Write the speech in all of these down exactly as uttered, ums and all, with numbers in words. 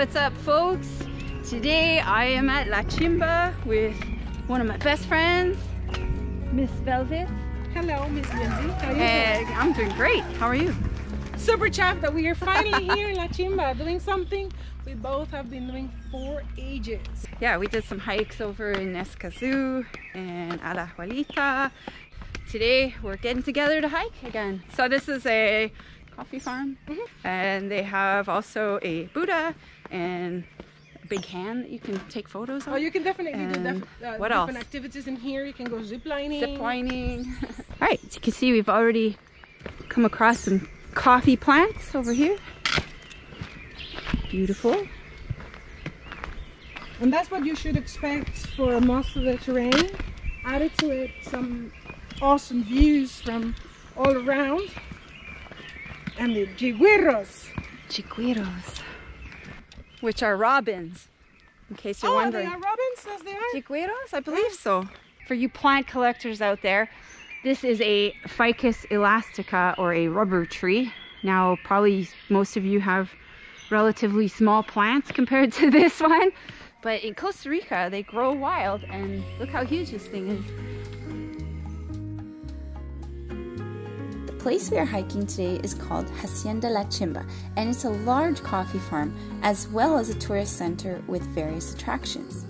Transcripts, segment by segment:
What's up, folks? Today I am at La Chimba with one of my best friends, Miss Velvet. Hello, Miss Lindsay. How are you? Hey, I'm doing great. How are you? Super chuffed that we are finally here in La Chimba doing something we both have been doing for ages. Yeah, we did some hikes over in Escazú and Ala Jualita. Today we're getting together to hike again. So this is a coffee farm, mm-hmm. and they have also a Buddha and a big hand that you can take photos of. Oh, you can definitely and do def uh, what different else? activities in here. You can go ziplining. Ziplining. All right, as you can see, we've already come across some coffee plants over here. Beautiful. And that's what you should expect for most of the terrain. Added to it some awesome views from all around, and the chigüiros. Chigüiros, which are robins, in case you're oh, wondering. Oh, they are robins as they are? Chigüiros, I believe so. For you plant collectors out there, this is a Ficus elastica, or a rubber tree. Now, probably most of you have relatively small plants compared to this one, but in Costa Rica, they grow wild, and look how huge this thing is. The place we are hiking today is called Hacienda La Chimba, and it's a large coffee farm as well as a tourist center with various attractions.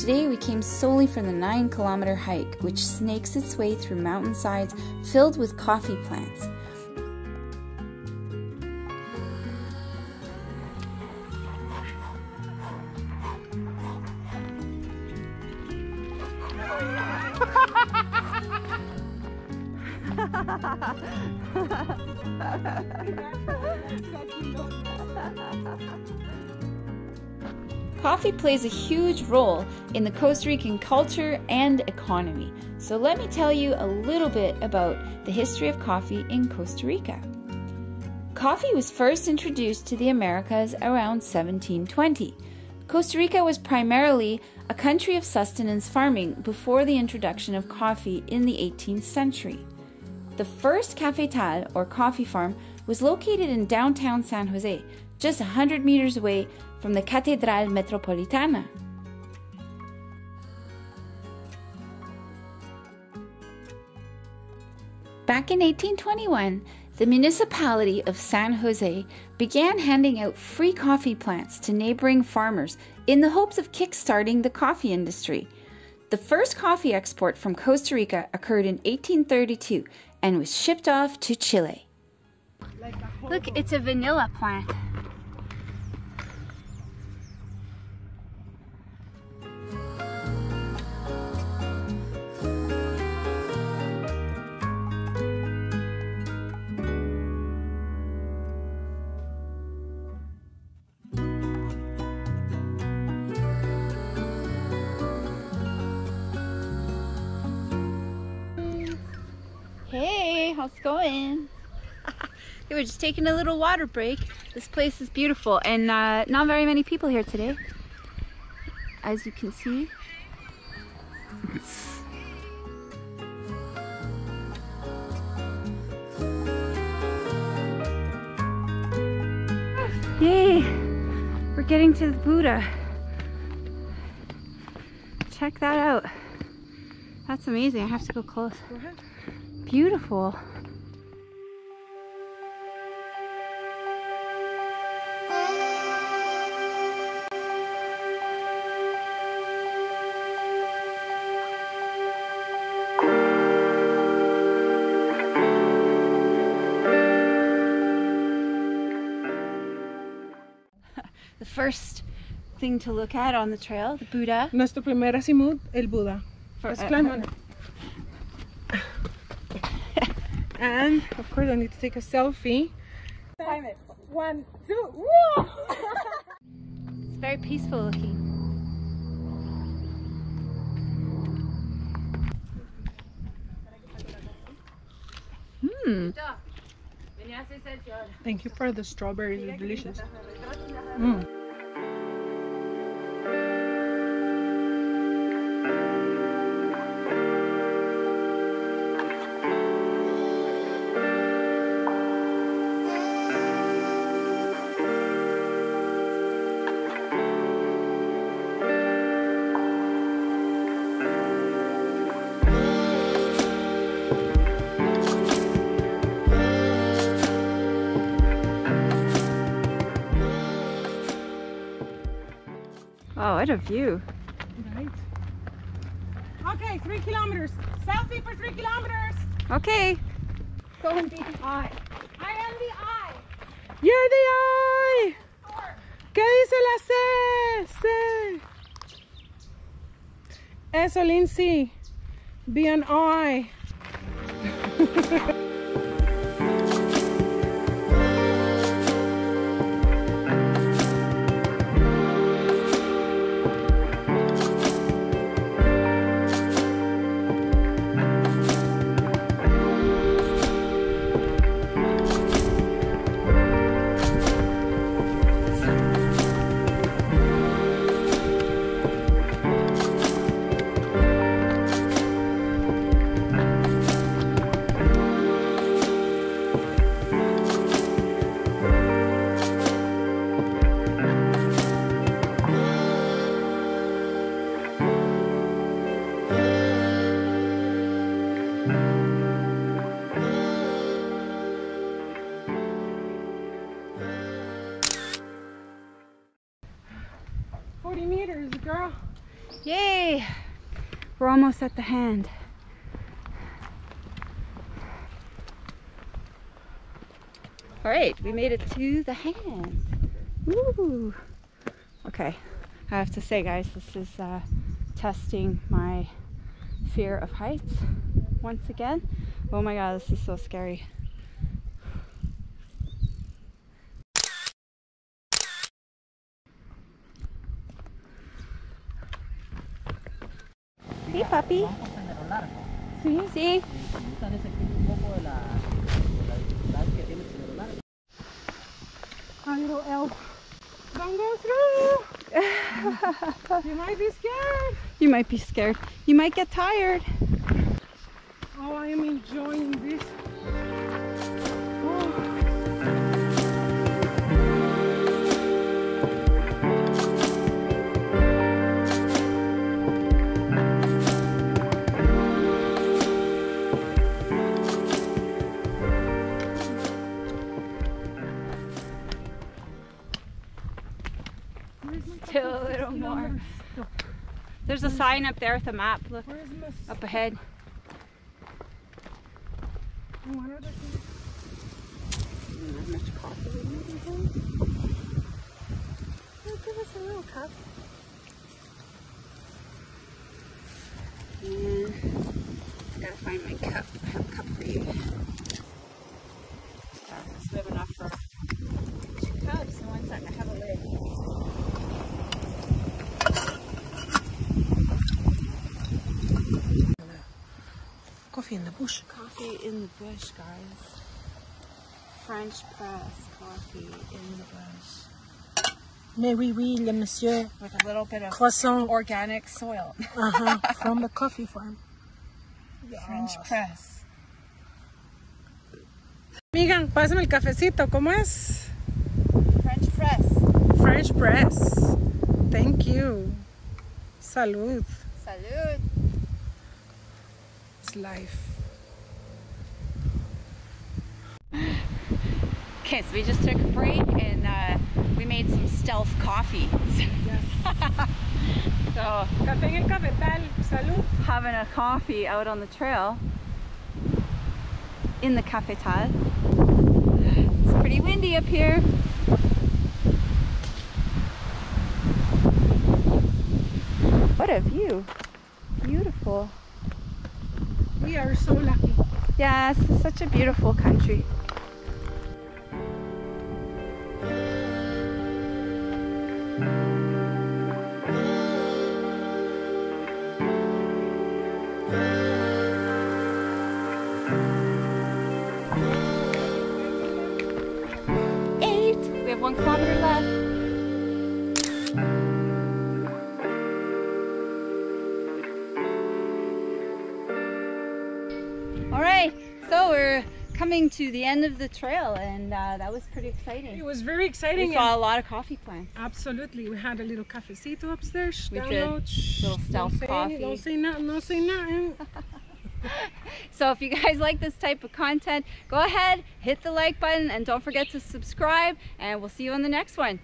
Today we came solely for the nine kilometer hike, which snakes its way through mountainsides filled with coffee plants. Coffee plays a huge role in the Costa Rican culture and economy. So let me tell you a little bit about the history of coffee in Costa Rica. Coffee was first introduced to the Americas around seventeen twenty. Costa Rica was primarily a country of sustenance farming before the introduction of coffee in the eighteenth century. The first cafetal, or coffee farm, was located in downtown San Jose, just one hundred meters away from the Catedral Metropolitana. Back in eighteen twenty-one, the municipality of San Jose began handing out free coffee plants to neighboring farmers in the hopes of kick-starting the coffee industry. The first coffee export from Costa Rica occurred in eighteen thirty-two and was shipped off to Chile. Look, it's a vanilla plant. Hey, how's it going? We're just taking a little water break. This place is beautiful, and uh, not very many people here today, as you can see. Yay! We're getting to the Buddha. Check that out. That's amazing. I have to go close. Beautiful. The first thing to look at on the trail, the Buddha. Nuestro primer azimut, el Buddha. First climb on it. And of course, I need to take a selfie. Time it. One, two, whoa! It's very peaceful looking. Hmm. Thank you for the strawberries, it's delicious. Mm. Wow, what a view. Right. Okay, three kilometers. Selfie for three kilometers. Okay. Go and be the eye. I am the eye. You're the eye. ¿Qué dice la C? C. Eso, Lindsay. Be an eye. forty meters, girl. Yay! We're almost at the hand. All right, we made it to the hand. Woo! Okay, I have to say, guys, this is uh, testing my fear of heights once again. Oh my God, this is so scary. Sí, papi. Vamos a Sendero Largo. Sí, sí. Esta vez aquí un poco de la dificultad que tiene el Sendero Largo. A little elf. Don't go through. You might be scared. You might be scared. You might get tired. Oh, I am enjoying this. Still a little more. There's a sign up there with a map. Look, up ahead. Give us a little cup. And I gotta find my cup. I have a cup for you. We have enough for two cups. And one second, I have a lid. Coffee in the bush. Coffee in the bush, guys. French press coffee in the bush. Mais oui, oui, le monsieur. With a little bit of croissant. Organic soil. Uh-huh. From the coffee farm. Yes. French press. Migan, pásame el cafecito. ¿Cómo es? French press. French press. Thank you. Salud. Salud. Life. Okay, so we just took a break and uh, we made some stealth coffee. Yes. So Café El Cafetal. Salud. Having a coffee out on the trail in the Cafetal. It's pretty windy up here. What a view! Beautiful. We are so lucky. Yes, it's such a beautiful country. Eight! We have one kilometer left. Coming to the end of the trail, and uh, that was pretty exciting. It was very exciting. We saw a lot of coffee plants. Absolutely, we had a little cafecito upstairs. We did. Little stealth coffee. Don't say nothing. Don't say nothing. So if you guys like this type of content, go ahead, hit the like button, and don't forget to subscribe. And we'll see you on the next one.